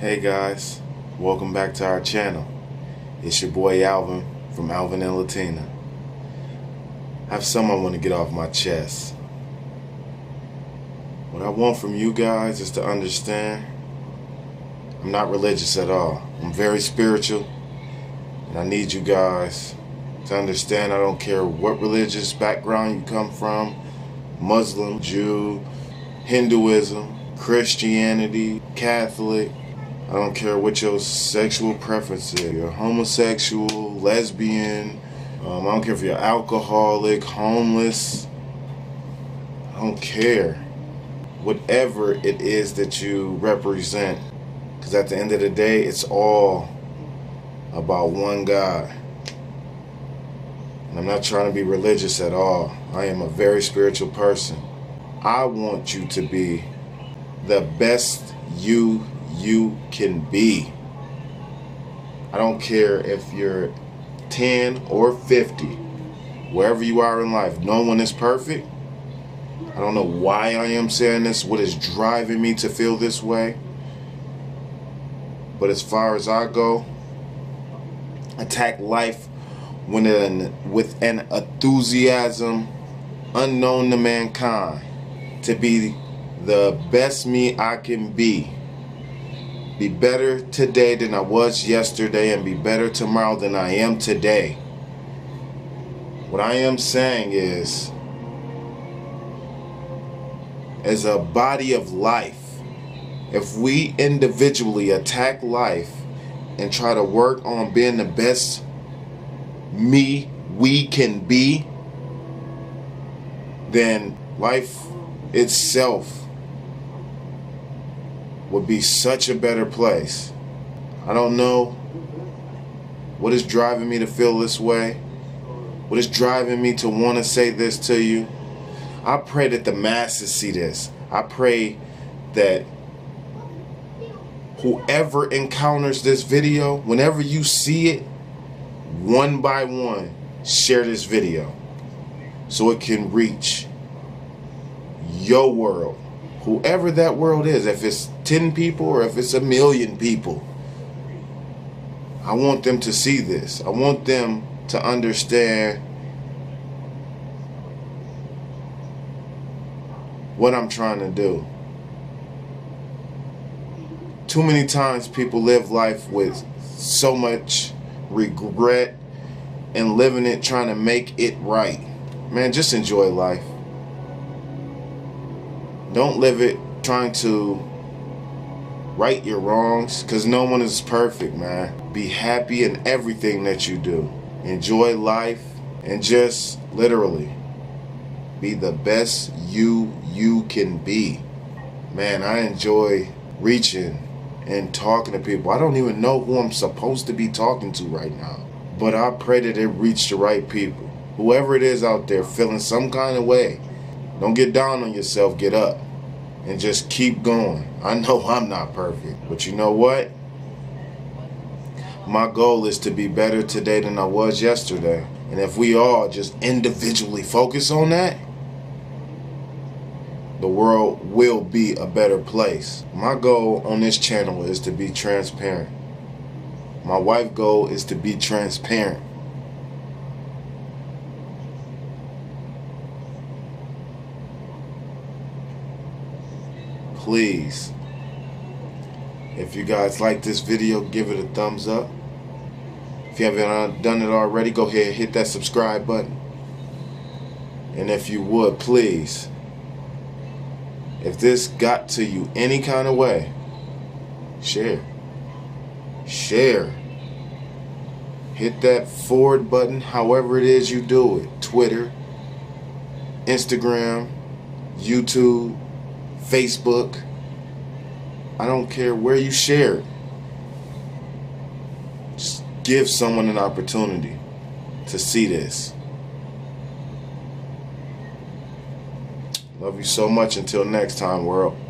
Hey guys, welcome back to our channel. It's your boy Alvin from Alvin and Latina. I have something I want to get off my chest. What I want from you guys is to understand I'm not religious at all. I'm very spiritual, and I need you guys to understand I don't care what religious background you come from, Muslim, Jew, Hinduism, Christianity, Catholic. I don't care what your sexual preference is. You're homosexual, lesbian, I don't care if you're alcoholic, homeless. I don't care. Whatever it is that you represent. Because at the end of the day, it's all about one God. And I'm not trying to be religious at all. I am a very spiritual person. I want you to be the best you can be. I don't care if you're 10 or 50, wherever you are in life, no one is perfect. I don't know why I am saying this, what is driving me to feel this way. But as far as I go, attack life with an enthusiasm unknown to mankind, to be the best me I can be. Be better today than I was yesterday, and be better tomorrow than I am today. What I am saying is, as a body of life, if we individually attack life and try to work on being the best me we can be, then life itself would be such a better place. I don't know what is driving me to feel this way, what is driving me to want to say this to you. I pray that the masses see this. I pray that whoever encounters this video, whenever you see it, one by one, share this video so it can reach your world. Whoever that world is, if it's 10 people or if it's a million people, I want them to see this. I want them to understand what I'm trying to do. Too many times people live life with so much regret and living it trying to make it right. Man, just enjoy life. Don't live it trying to right your wrongs, because no one is perfect, man. Be happy in everything that you do. Enjoy life and just literally be the best you can be. Man, I enjoy reaching and talking to people. I don't even know who I'm supposed to be talking to right now, but I pray that it reached the right people. Whoever it is out there feeling some kind of way, don't get down on yourself, get up and just keep going. I know I'm not perfect, but you know what? My goal is to be better today than I was yesterday. And if we all just individually focus on that, the world will be a better place. My goal on this channel is to be transparent. My wife's goal is to be transparent. Please, if you guys like this video, give it a thumbs up. If you haven't done it already, go ahead and hit that subscribe button. And if you would, please, if this got to you any kind of way, share. Share. Hit that forward button, however it is you do it. Twitter, Instagram, YouTube, Facebook. I don't care where you share it. Just give someone an opportunity to see this. Love you so much. Until next time, world.